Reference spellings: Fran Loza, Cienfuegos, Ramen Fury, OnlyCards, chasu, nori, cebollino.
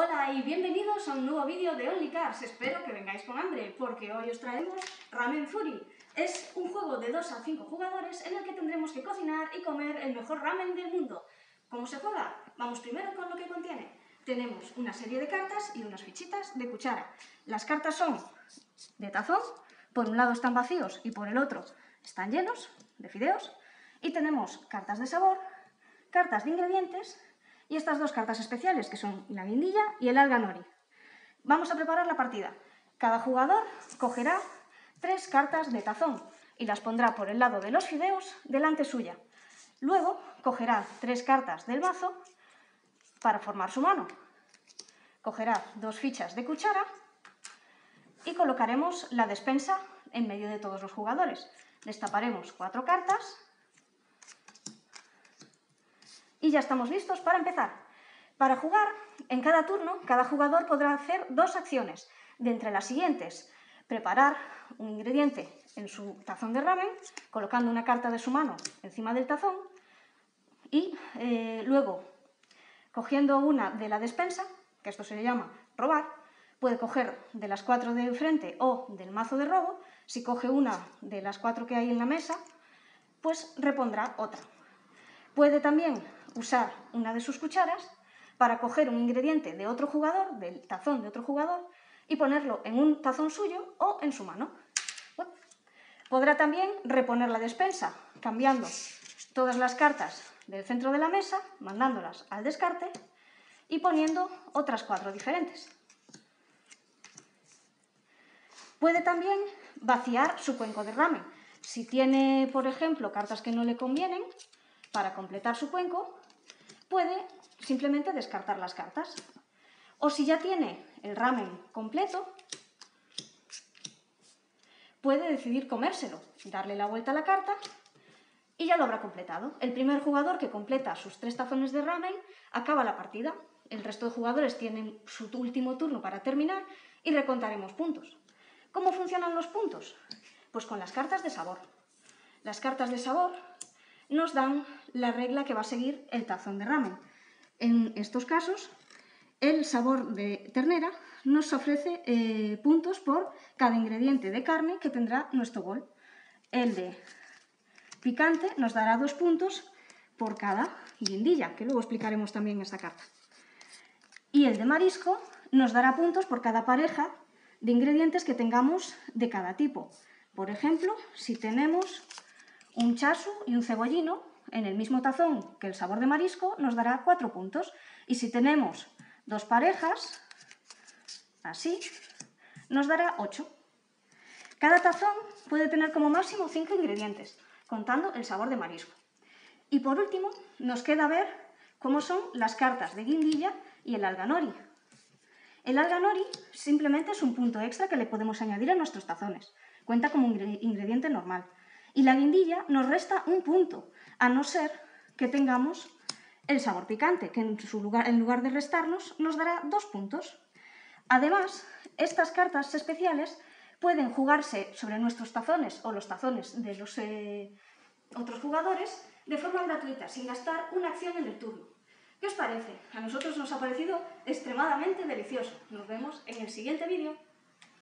Hola y bienvenidos a un nuevo vídeo de OnlyCards. Espero que vengáis con hambre, porque hoy os traemos Ramen Fury. Es un juego de 2 a 5 jugadores en el que tendremos que cocinar y comer el mejor ramen del mundo. ¿Cómo se juega? Vamos primero con lo que contiene. Tenemos una serie de cartas y unas fichitas de cuchara. Las cartas son de tazón, por un lado están vacíos y por el otro están llenos de fideos. Y tenemos cartas de sabor, cartas de ingredientes y estas dos cartas especiales que son la guindilla y el alga nori. Vamos a preparar la partida. Cada jugador cogerá 3 cartas de tazón y las pondrá por el lado de los fideos delante suya. Luego cogerá 3 cartas del mazo para formar su mano. Cogerá 2 fichas de cuchara y colocaremos la despensa en medio de todos los jugadores. Destaparemos 4 cartas y ya estamos listos para empezar. Para jugar, en cada turno, cada jugador podrá hacer 2 acciones. De entre las siguientes, preparar un ingrediente en su tazón de ramen, colocando una carta de su mano encima del tazón, y luego, cogiendo una de la despensa, que esto se le llama robar, puede coger de las 4 de enfrente o del mazo de robo. Si coge una de las 4 que hay en la mesa, pues repondrá otra. Puede también usar una de sus cucharas para coger un ingrediente de otro jugador, del tazón de otro jugador, y ponerlo en un tazón suyo o en su mano. Podrá también reponer la despensa, cambiando todas las cartas del centro de la mesa, mandándolas al descarte y poniendo otras 4 diferentes. Puede también vaciar su cuenco de ramen. Si tiene, por ejemplo, cartas que no le convienen, para completar su cuenco, puede simplemente descartar las cartas. O si ya tiene el ramen completo, puede decidir comérselo, darle la vuelta a la carta y ya lo habrá completado. El primer jugador que completa sus 3 tazones de ramen acaba la partida. El resto de jugadores tienen su último turno para terminar y recontaremos puntos. ¿Cómo funcionan los puntos? Pues con las cartas de sabor. Las cartas de sabor nos dan la regla que va a seguir el tazón de ramen. En estos casos, el sabor de ternera nos ofrece puntos por cada ingrediente de carne que tendrá nuestro bol. El de picante nos dará 2 puntos por cada guindilla, que luego explicaremos también esta carta. Y el de marisco nos dará puntos por cada pareja de ingredientes que tengamos de cada tipo. Por ejemplo, si tenemos un chasu y un cebollino en el mismo tazón que el sabor de marisco, nos dará 4 puntos. Y si tenemos 2 parejas, así, nos dará 8. Cada tazón puede tener como máximo 5 ingredientes, contando el sabor de marisco. Y por último, nos queda ver cómo son las cartas de guindilla y el alga nori. El alga nori simplemente es un punto extra que le podemos añadir a nuestros tazones. Cuenta como un ingrediente normal. Y la guindilla nos resta un punto, a no ser que tengamos el sabor picante, que en lugar de restarnos nos dará 2 puntos. Además, estas cartas especiales pueden jugarse sobre nuestros tazones o los tazones de los otros jugadores de forma gratuita, sin gastar una acción en el turno. ¿Qué os parece? A nosotros nos ha parecido extremadamente delicioso. Nos vemos en el siguiente vídeo.